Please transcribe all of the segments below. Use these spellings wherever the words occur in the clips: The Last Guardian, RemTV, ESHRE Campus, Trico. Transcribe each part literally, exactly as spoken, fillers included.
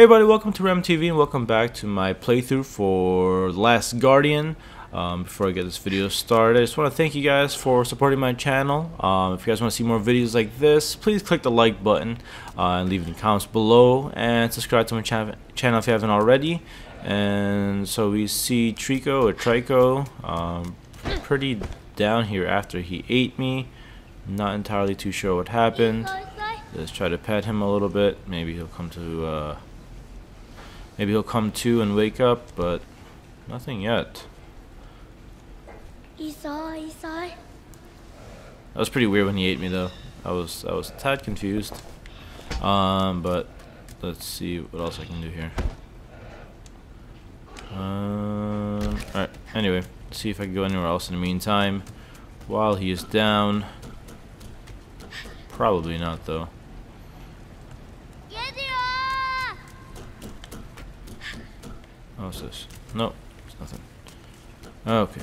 Hey everybody, welcome to RemTV and welcome back to my playthrough for The Last Guardian. Um, before I get this video started, I just want to thank you guys for supporting my channel. Um, if you guys want to see more videos like this, please click the like button uh, and leave in the comments below, and subscribe to my cha channel if you haven't already. And so we see Trico or Trico um, pretty down here after he ate me. Not entirely too sure what happened. Let's try to pet him a little bit. Maybe he'll come to. Uh, maybe he'll come to and wake up, but nothing yet. That was pretty weird when he ate me, though. I was I was a tad confused. Um, but let's see what else I can do here. Um, all right. Anyway, let's see if I can go anywhere else in the meantime, while he is down. Probably not, though. Oh, what's this? No, it's nothing. Okay.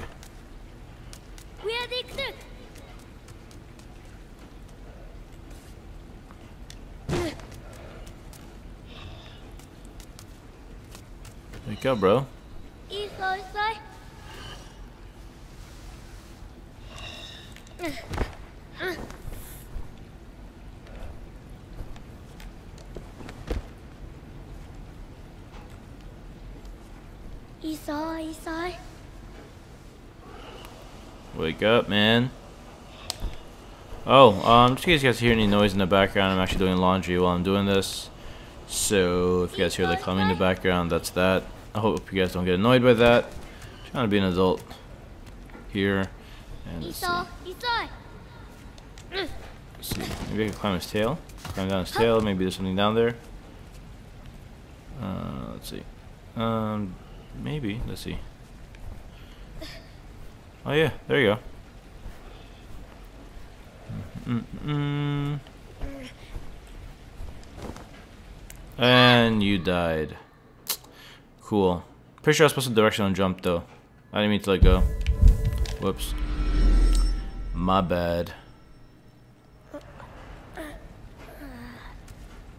Wake up, bro. Wake up, man. Oh, um, just in case you guys hear any noise in the background, I'm actually doing laundry while I'm doing this. So, if you guys hear the like, in the background, that's that. I hope you guys don't get annoyed by that. I'm trying to be an adult here. And let's see. Let's see. Maybe I can climb his tail. Climb down his tail. Maybe there's something down there. Uh, let's see. Um, maybe. Let's see. Oh yeah, there you go. Mm-mm-mm. And you died. Cool. Pretty sure I was supposed to directional jump though. I didn't mean to let go. Whoops. My bad.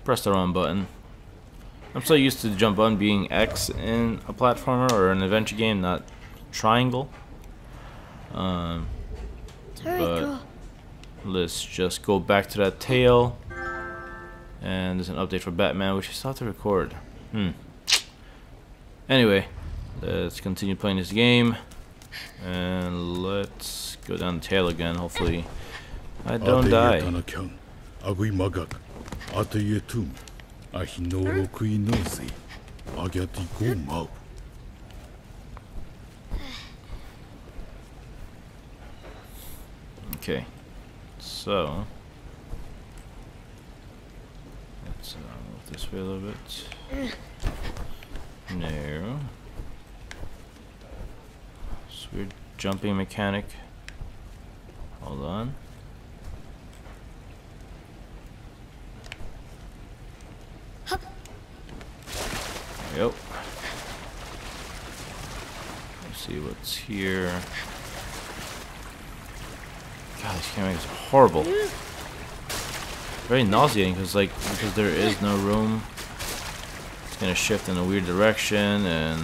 Press the wrong button. I'm so used to the jump button being X in a platformer or an adventure game, not triangle. Um, but let's just go back to that tail. And there's an update for Batman, which I still have to record. Hmm. Anyway, let's continue playing this game. And let's go down the tail again, hopefully I don't die. Okay, so let's uh, move this way a little bit. No, this weird jumping mechanic. Hold on. There we go. Let's see what's here. God, these cameras are horrible. Very nauseating, because like because there is no room. It's gonna shift in a weird direction and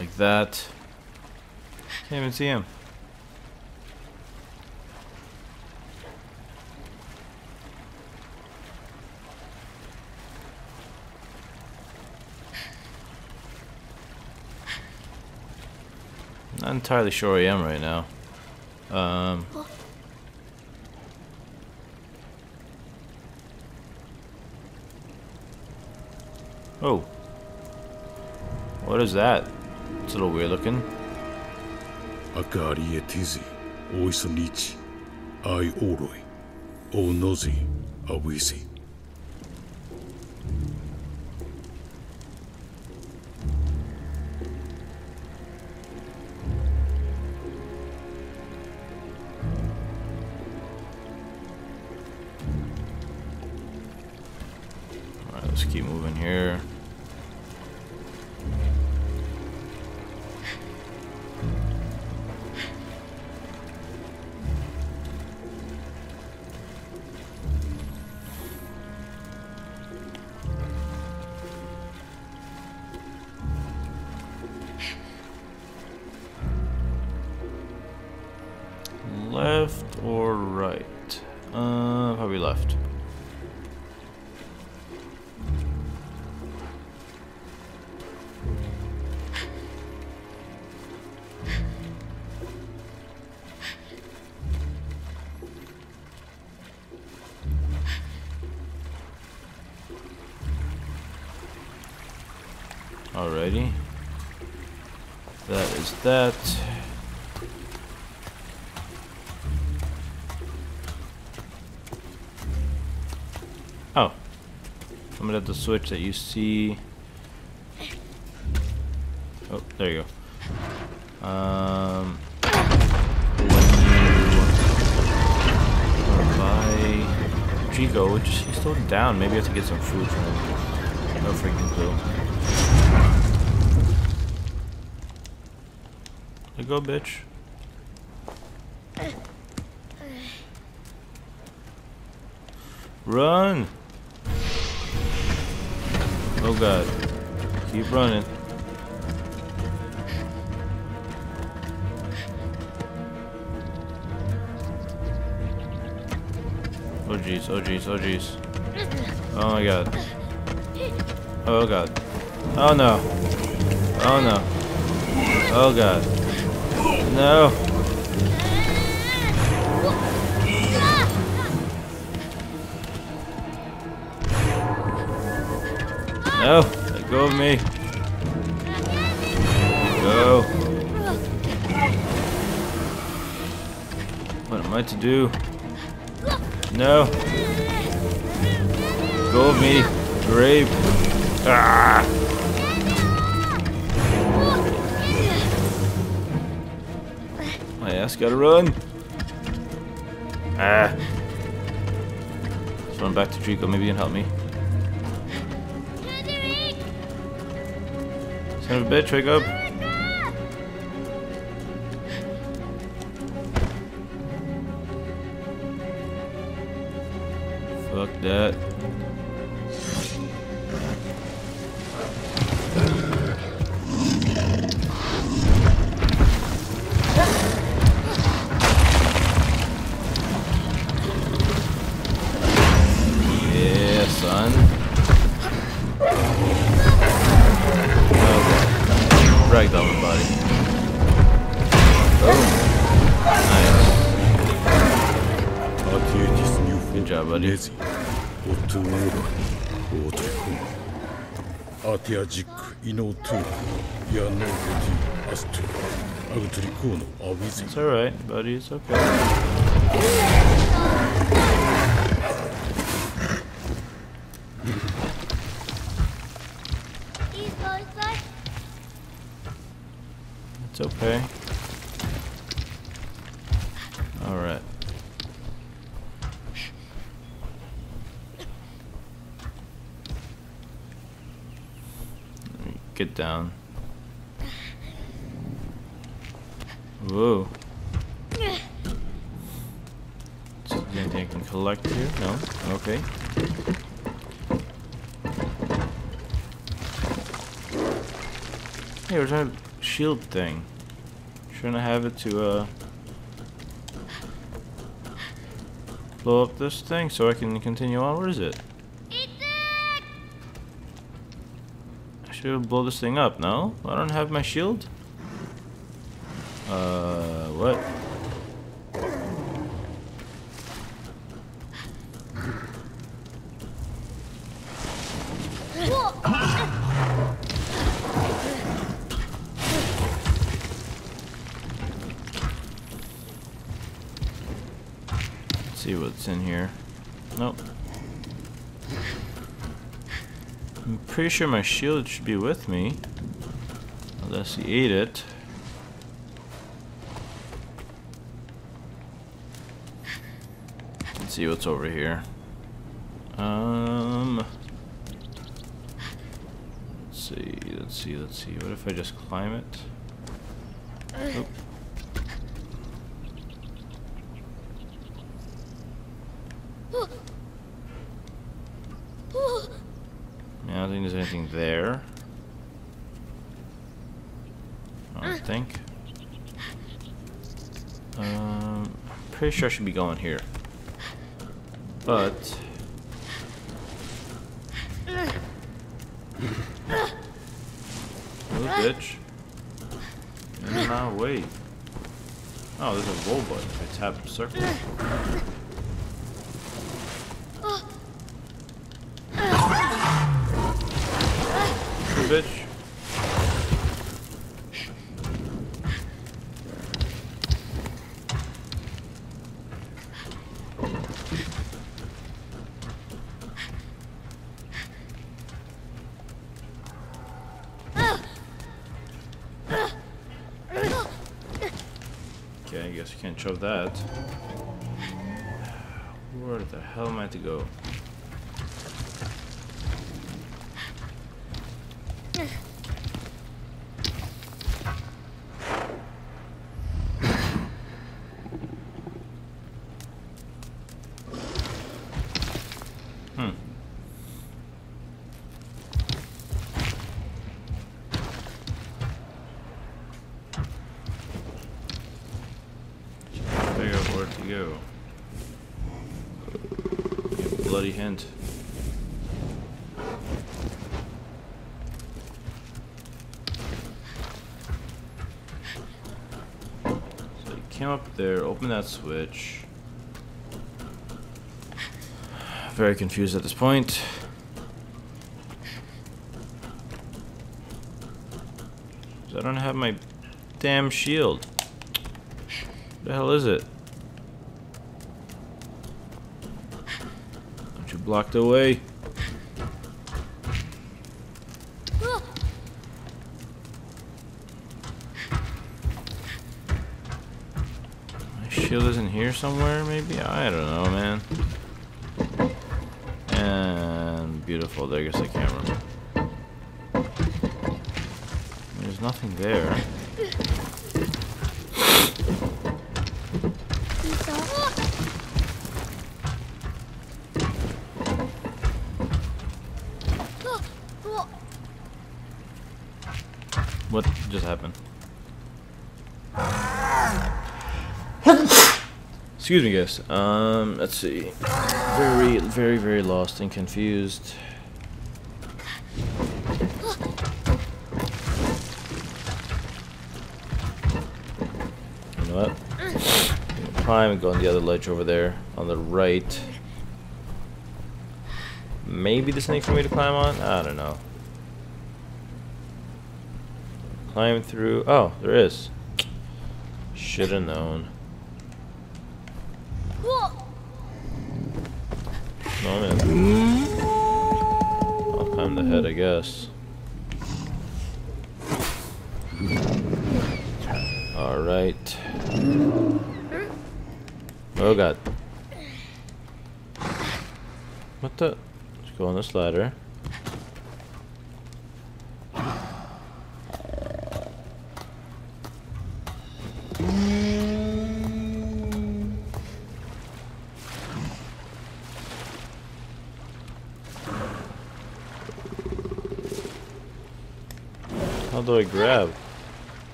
like that. Can't even see him. Not entirely sure where I am right now. Um. Oh, what is that? It's a little weird looking. Akari etizi, oisonichi, ai oroi, onozi, awisi. All right, let's keep moving here. Left or right? Uh, probably left. Alrighty. That is that. Oh. I'm gonna have to switch that you see. Oh, there you go. Um when you buy Trico, which he's still down, maybe I have to get some food from him. No freaking clue. Let go, bitch. Run! Oh god. Keep running. Oh jeez, oh jeez, oh jeez. Oh my god. Oh god. Oh no. Oh no. Oh god. No. No, let go of me. Go. What am I to do? No. Let go of me, grave. Ah. Gotta run. Ah. Let's run back to Trico. Maybe you can help me. Son of a bitch, wake up. Fuck that. It's alright, buddy, it's okay. It's okay. Alright. Get down. Whoa. Is there anything I can collect here? No? Okay. Hey, where's my shield thing? Shouldn't I have it to, uh... blow up this thing so I can continue on? Where is it? I should blow this thing up, no? I don't have my shield? Uh, what? Let's see what's in here. Nope. I'm pretty sure my shield should be with me. Unless he ate it. See what's over here. Um, let's see, let's see, let's see. What if I just climb it? Oh. Yeah, I don't think there's anything there. I don't think. Um. Pretty sure I should be going here. But little bitch. And now wait. Oh, there's a roll button. I tap circle. Bitch. Okay, I guess we can't shove that. Where the hell am I to go? Bloody hint. So you came up there, open that switch. Very confused at this point. I don't have my damn shield. What the hell is it? Blocked away. My shield isn't here somewhere, maybe? I don't know, man. And beautiful. There goes the camera. There's nothing there. What just happened? Excuse me, guys. Um, let's see. Very, very, very lost and confused. You know what? Climb and go on the other ledge over there on the right. Maybe this thing for me to climb on? I don't know. Climb through. Oh, there is. Should have known. No, man. I'll climb the head, I guess. All right. Oh God. What the? Let's go on this ladder. How do I grab?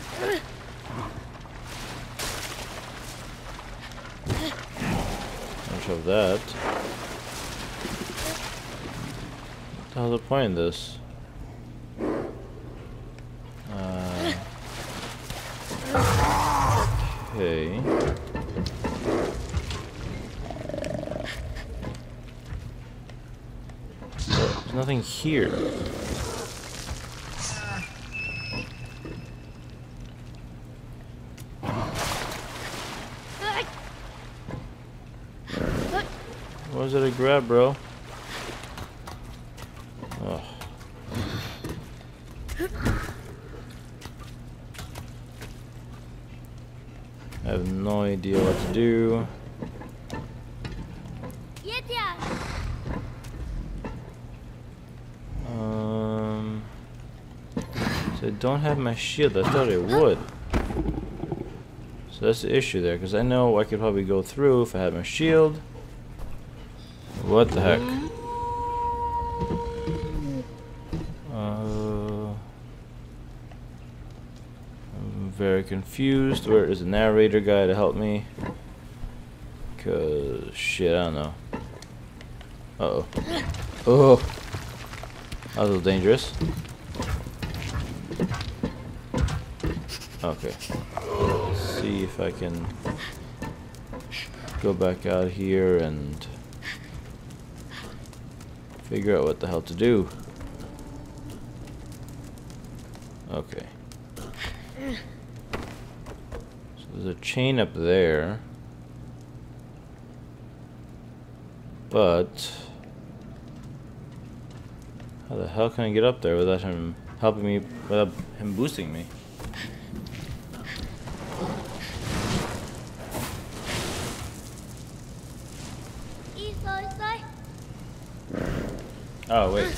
Much of that. How's the point in this? Uh, okay. There's nothing here. What was it a grab, bro? Oh. I have no idea what to do. So I don't have my shield. I thought I would. So that's the issue there, because I know I could probably go through if I had my shield. What the heck? Uh, very confused. Where is the narrator guy to help me? Cause shit, I don't know. Uh oh. Oh, that was a little dangerous. Okay. Let's see if I can go back out here and figure out what the hell to do. Okay. So there's a chain up there. But how the hell can I get up there without him helping me, without him boosting me? Oh, wait.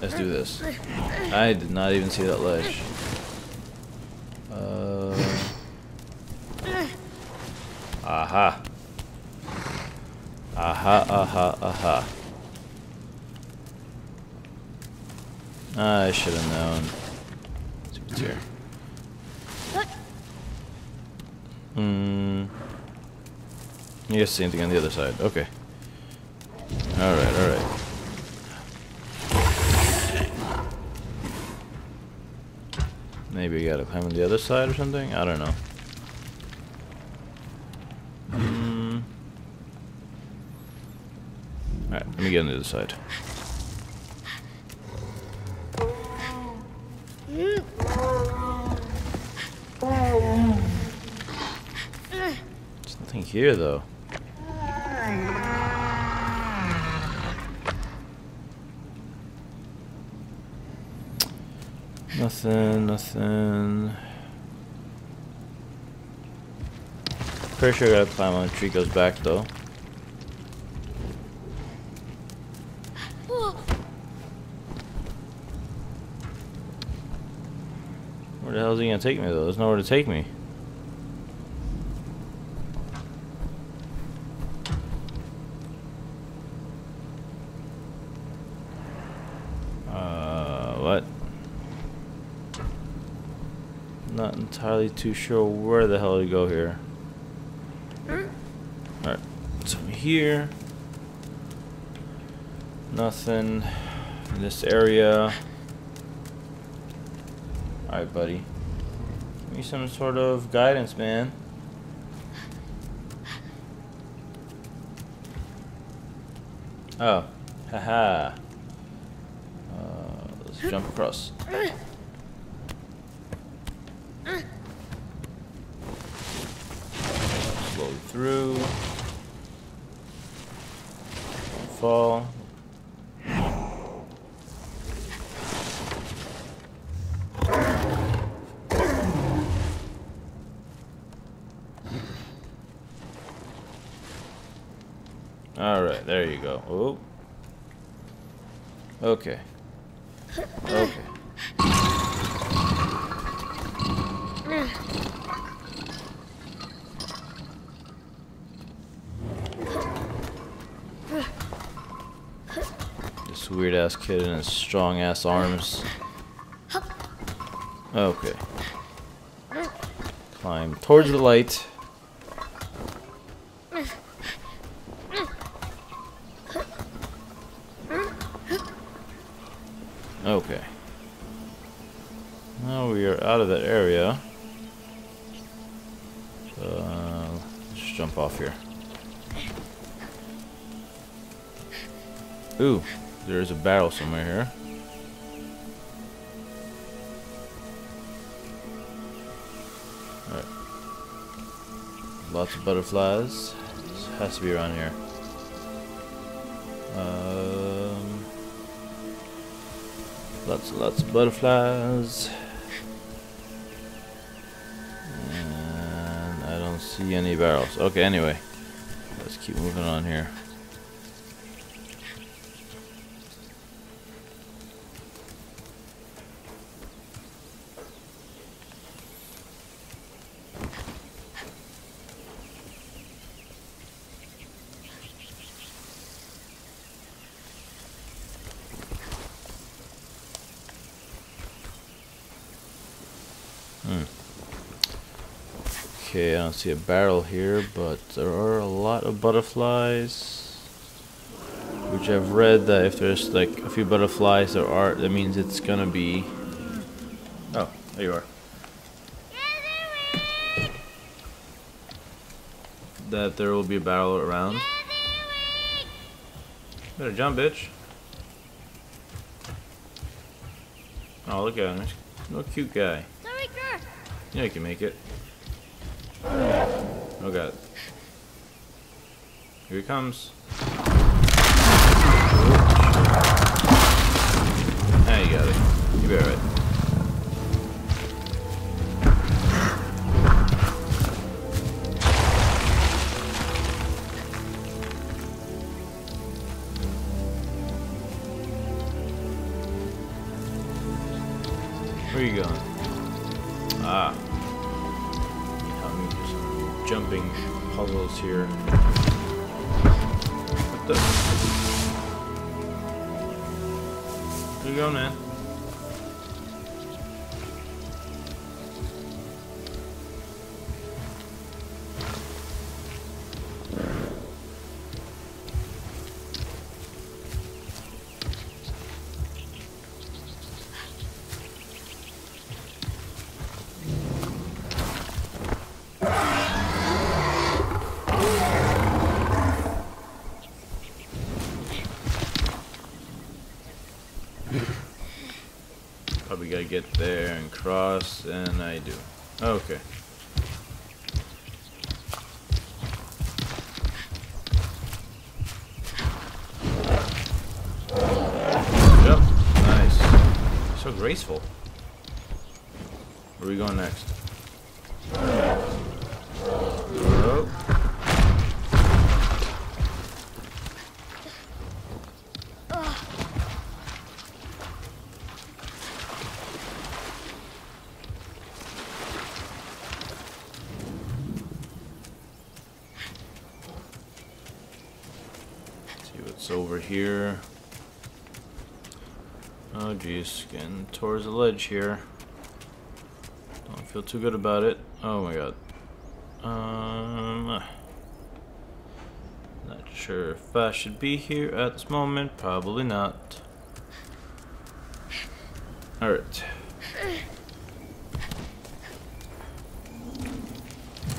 Let's do this. I did not even see that ledge. Uh. Aha. Aha, aha, aha. I should have known. Let's see what's here. Hmm. Yes, same thing on the other side. Okay. Alright, alright. Maybe we gotta climb on the other side or something? I don't know. Mm. Alright, let me get on the other side. There's nothing here though. Nothing, nothing. Pretty sure I gotta climb on Trico's back though. Where the hell is he gonna take me though? There's nowhere to take me. Uh, what? Not entirely too sure where the hell to go here. Mm. Alright, so here. Nothing in this area. Alright, buddy. Give me some sort of guidance, man. Oh, haha. Uh, let's jump across. Through. Fall. Alright, there you go. Oh. Okay. Okay. Weird ass kid and his strong ass arms. Okay. Climb towards the light. Okay. Now we are out of that area. Uh, let's jump off here. Ooh. There is a barrel somewhere here. Alright. Lots of butterflies. This has to be around here. Um, lots and lots of butterflies. And I don't see any barrels. Okay, anyway. Let's keep moving on here. Okay, I don't see a barrel here, but there are a lot of butterflies, which I've read that if there's like a few butterflies there are, that means it's gonna be... Oh, there you are. That there will be a barrel around. Better jump, bitch. Oh, look at him. No cute guy. Yeah, you can make it. Oh god. Here he comes. Now you got it. You'll be alright. Where are you going? Ah. I'm just jumping puzzles here. What the? Where you going, man? Probably gotta get there and cross, and I do. Okay. Yep, nice. So graceful. Where are we going next? It's over here. Oh geez, getting towards the ledge here. Don't feel too good about it. Oh my god. Um, not sure if I should be here at this moment. Probably not. All right.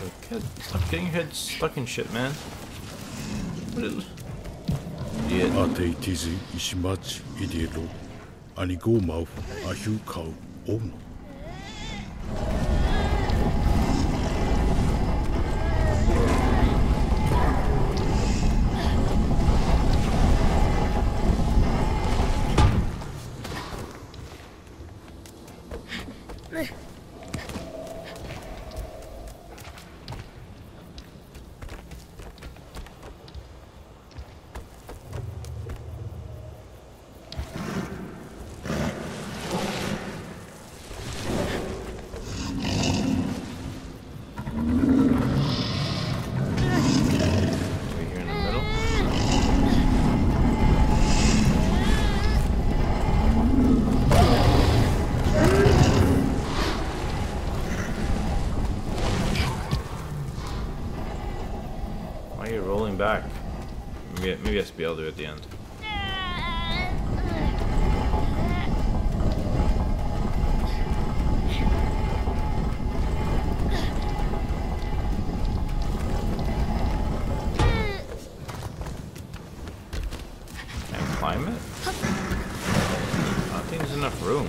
Okay, stop getting your head stuck in shit, man. What is? Ateitism is much ideal, and you go mouth a you cow on. Rolling back. Maybe, maybe I should be able to do it at the end. Can I climb it? I don't think there's enough room.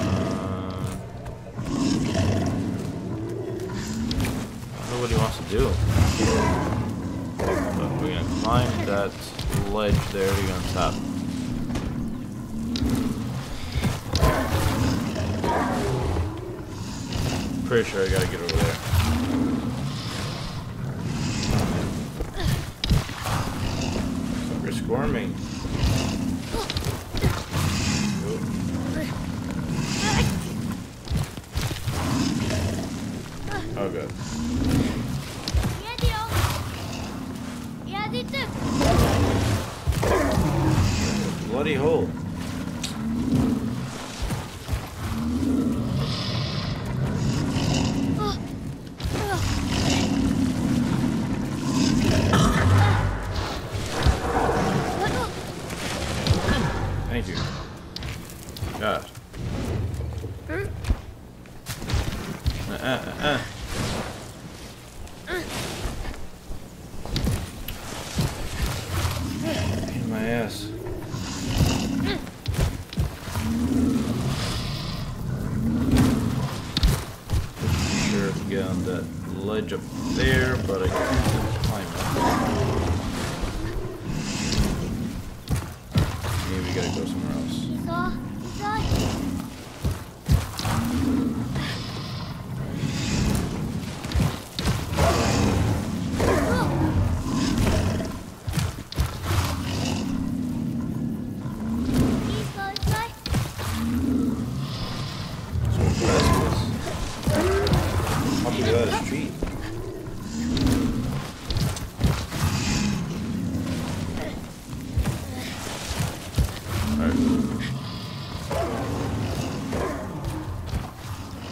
Uh, I don't know what he wants to do. But we're gonna climb that ledge there to go on top. Pretty sure I gotta get over there. Sucker's squirming. Oh good. Bloody hole. Thank you. God. Uh, uh, uh, uh. In my ass. Sure, I can get on that ledge up there, but I can't climb up. Maybe we gotta go somewhere else. You saw? You saw him?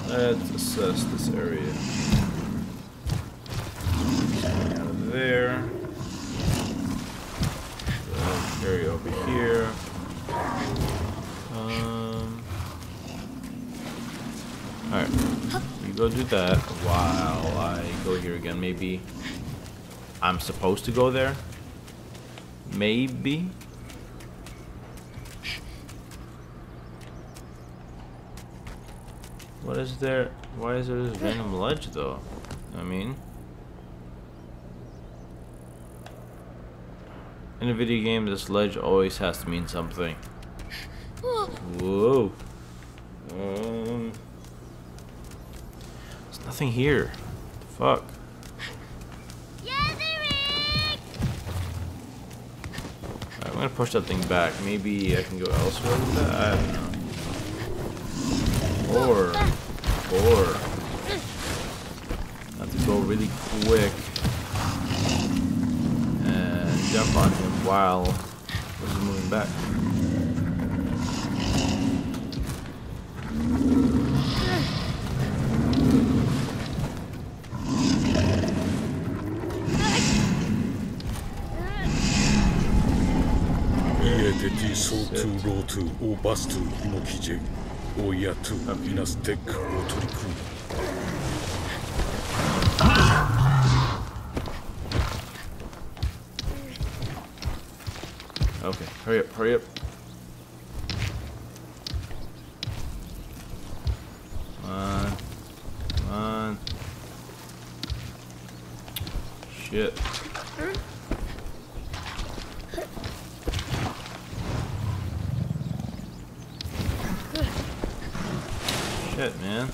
Let's assess this area. Out of there. That area over here. Um. All right. We go do that while I go here again. Maybe I'm supposed to go there. Maybe. What is there? Why is there this random ledge though? I mean, in a video game, this ledge always has to mean something. Whoa. Um, there's nothing here. Fuck. Alright, I'm gonna push that thing back. Maybe I can go elsewhere with that? I don't know. Or, or, I have to go really quick and jump on him while he's moving back. Sit. Oh yeah, too. Venus Tech or Trico. Okay, hurry up, hurry up. Come on, come on. Shit. Shit, man.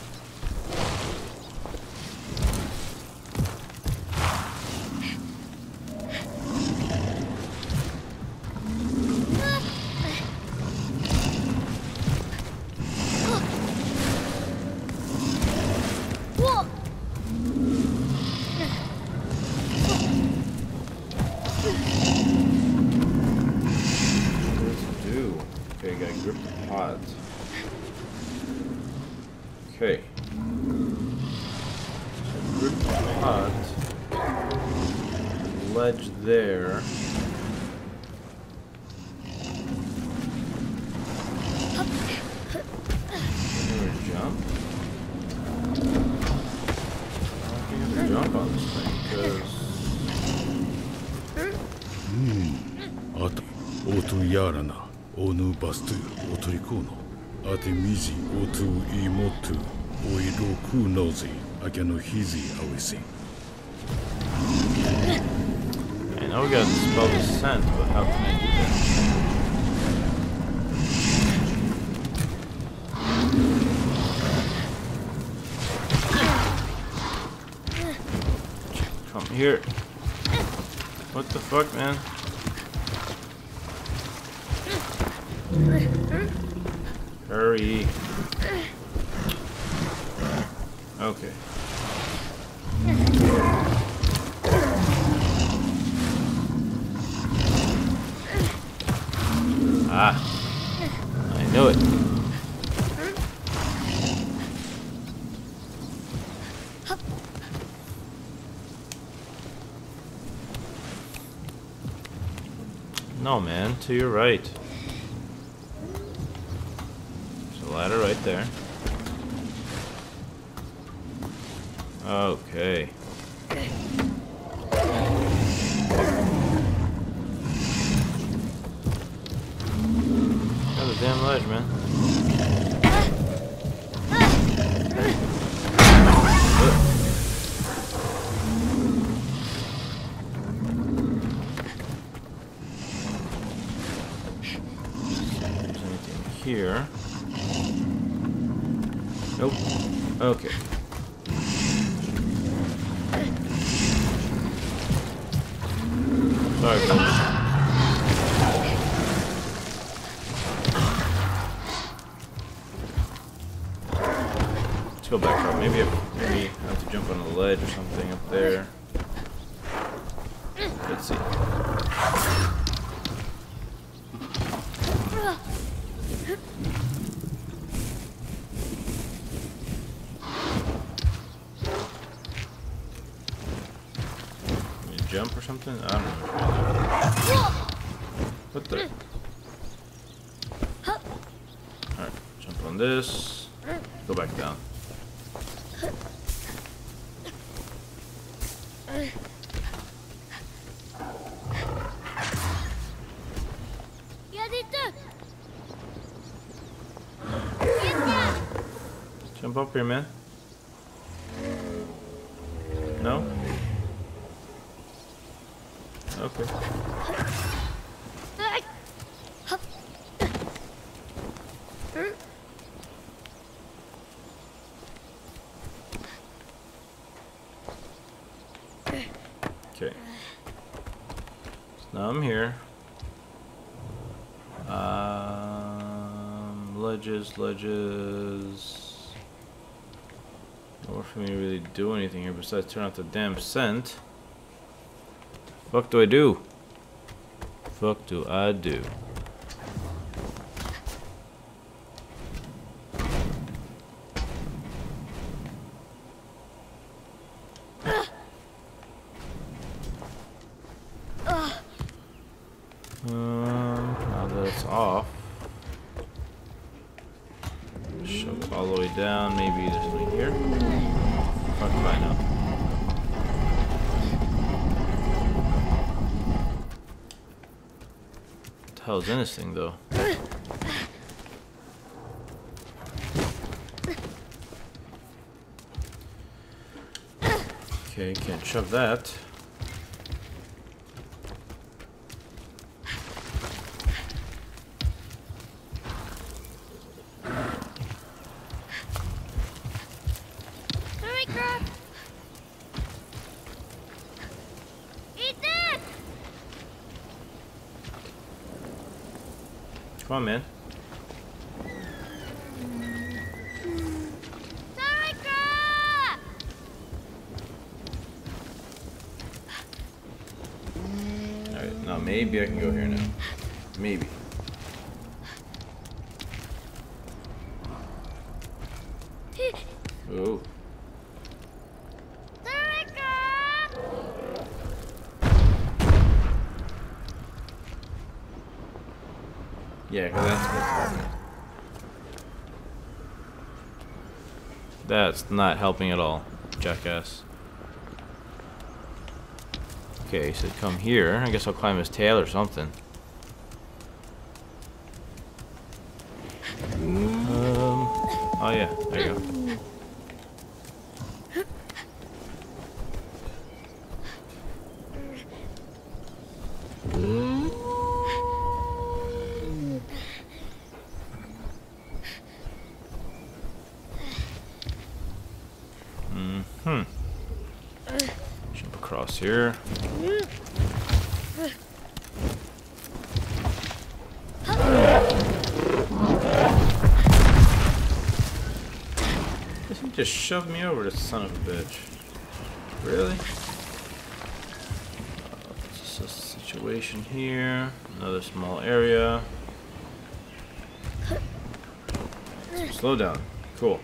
What to do? Okay, gotta grip the pods. Okay. So grip pot. Ledge there. Can we jump? I don't think there's a jump on this thing because. Hmm. At Otu Yarana, Onu Bastu, Otorikono. Atemizi otu imotu oiroku nozi akanohizi awisi. I know we gotta spell the scent, but how can I do that? Come here. What the fuck, man? Hurry. Okay. Ah. I knew it. No, man. To your right. ladder right there. Okay. Another damn ledge, man. Here. Nope. Okay. Sorry, folks. Let's go back up. Maybe I maybe I have to jump on a ledge or something up there. Let's see. Jump or something? I don't know. What the? Alright, jump on this. Go back down. Jump up here, man. No? Okay. Okay. So now I'm here. Um, ledges, ledges. Nowhere for me to really do anything here besides turn off the damn scent. Fuck do I do? Fuck do I do? Um, now that it's off, shove all the way down. Maybe there's something here. Fuck if I know. What the hell is in this thing, though? Okay, can't shove that. Come on, man. Trico! Alright, now maybe I can go here now. Maybe. Oh. Yeah, because that's what's happening. That's not helping at all, jackass. Okay, so come here. I guess I'll climb his tail or something. Um, oh yeah, there you go. Hmm. Jump across here. He just shoved me over, this son of a bitch. Really? Uh, just a situation here. Another small area. Slow down. Cool.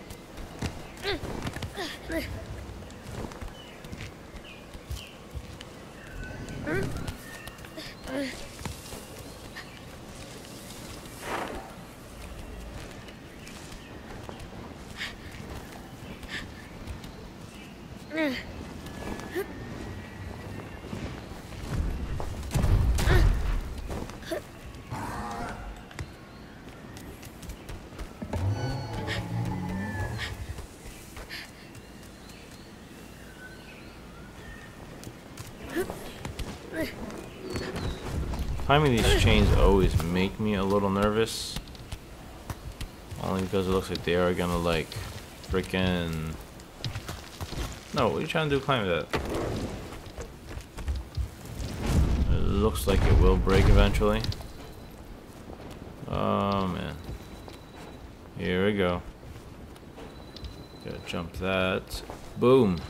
Climbing these chains always make me a little nervous. Only because it looks like they are gonna like freaking... No, what are you trying to do climbing that? It looks like it will break eventually. Oh man. Here we go. Gotta jump that. Boom.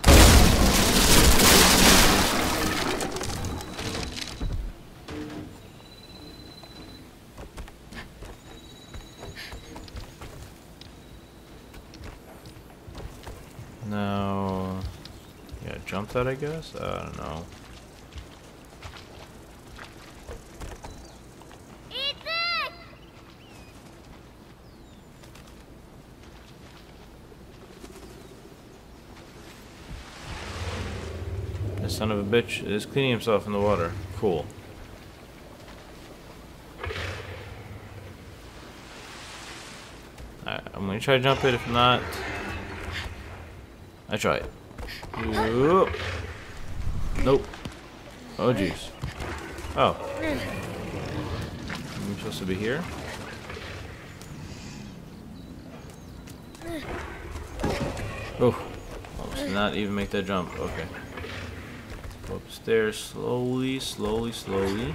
No. Yeah, jump that, I guess? I don't know. Son of a bitch is cleaning himself in the water. Cool. Alright, I'm gonna try to jump it. If not, I try it. Whoop. Nope. Oh jeez. Oh. I'm supposed to be here. Oh. Almost did not even make that jump. Okay. Upstairs slowly, slowly, slowly.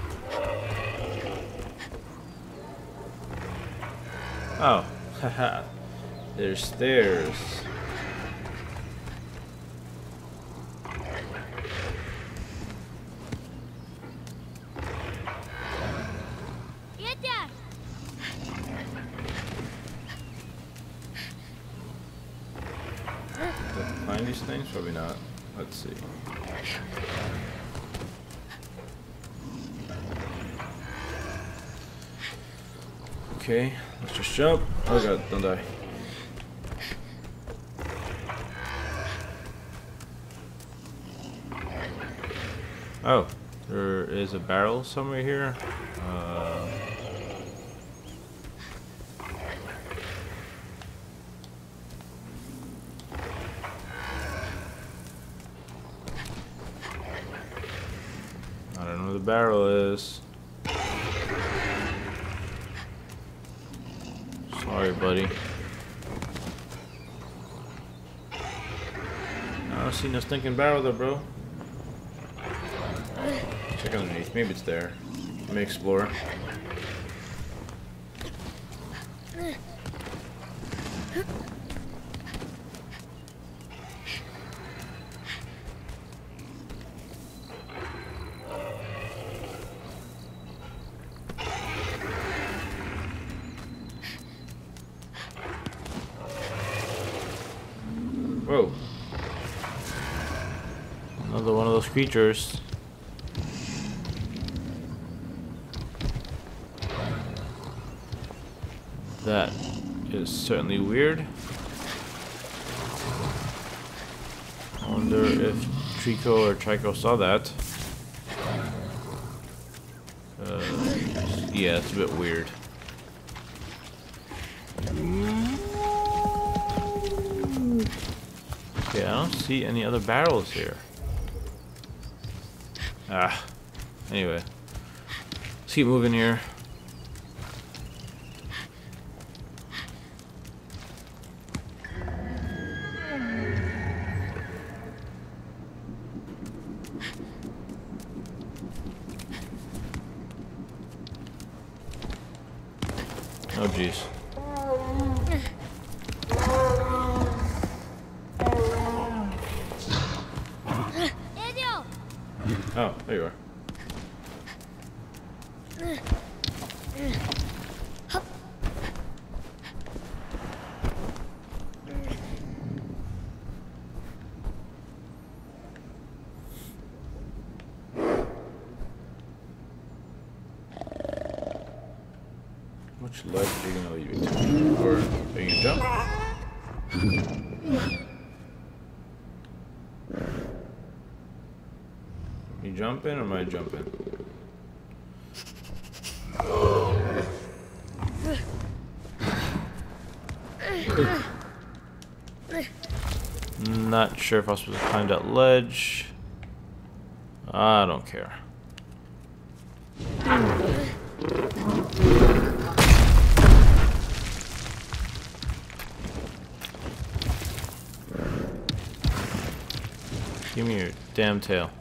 Oh, haha. There's stairs. Did I find these things? Probably not. Let's see. Okay, let's just jump. Oh god, don't die. Oh, there is a barrel somewhere here. Uh, I don't know where the barrel is. Sorry, buddy. I don't see no stinking barrel though, bro. Check underneath. Maybe it's there. Let me explore. Whoa. Another one of those creatures. That is certainly weird. I wonder if Trico or Trico saw that. Uh, yeah, it's a bit weird. I don't see any other barrels here. Ah. Anyway. Let's keep moving here. Oh, jeez. Oh, there you are. Which leg are you gonna leave it to? Or are you gonna jump? You jumping or am I jumping? Not sure if I was supposed to climb that ledge. I don't care. Give me your damn tail.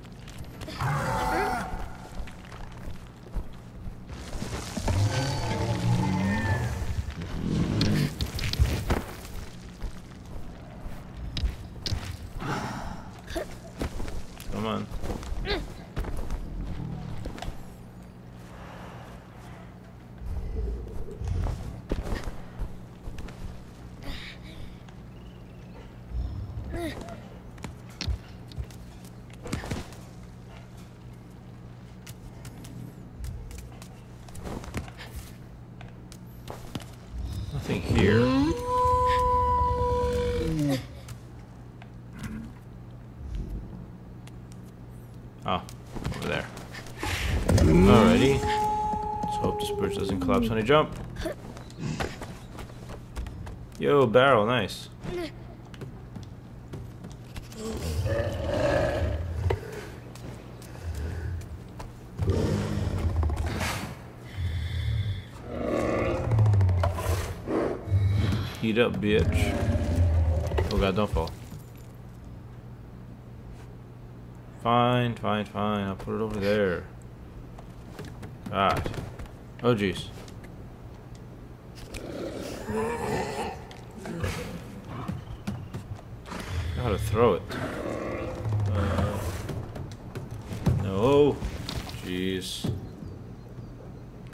Come on. Nothing here. Oh, over there. Alrighty. Let's hope this bridge doesn't collapse when I jump. Yo, barrel, nice. Heat up, bitch. Oh god, don't fall. Fine, fine, fine. I'll put it over there. God. Oh jeez. How to throw it? Uh, no. Jeez.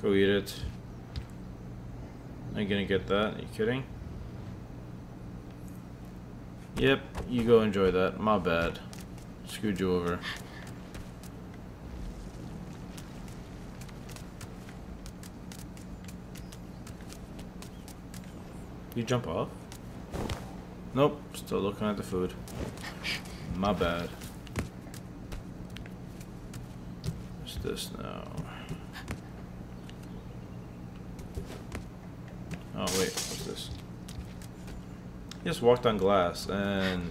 Go eat it. I'm gonna get that. Are you kidding? Yep, you go enjoy that. My bad. Screwed you over. You jump off? Nope, still looking at the food. My bad. What's this now? Oh wait, what's this? He just walked on glass and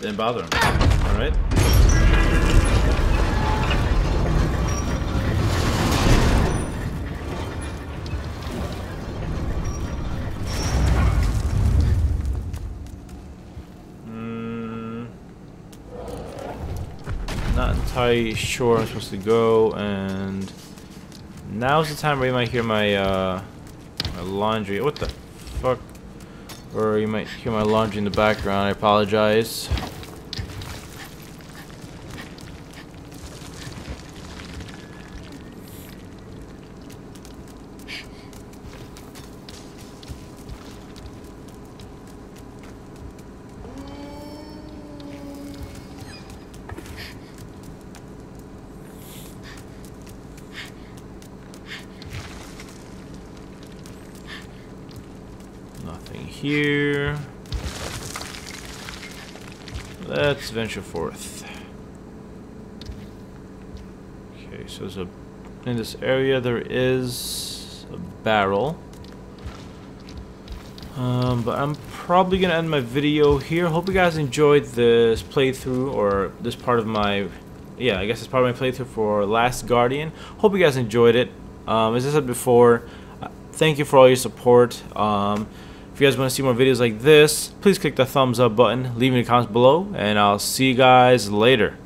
didn't bother him. Alright? Mm, not entirely sure I'm supposed to go, and now's the time where you might hear my, uh, my laundry. What the fuck? Or you might hear my laundry in the background. I apologize. Nothing here. Let's venture forth. Okay, so there's a, in this area there is a barrel. Um, but I'm probably gonna end my video here. Hope you guys enjoyed this playthrough, or this part of my, yeah, I guess it's part of my playthrough for Last Guardian. Hope you guys enjoyed it. Um, as I said before, thank you for all your support. Um, If you guys want to see more videos like this, please click the thumbs up button, leave me in the comments below, and I'll see you guys later.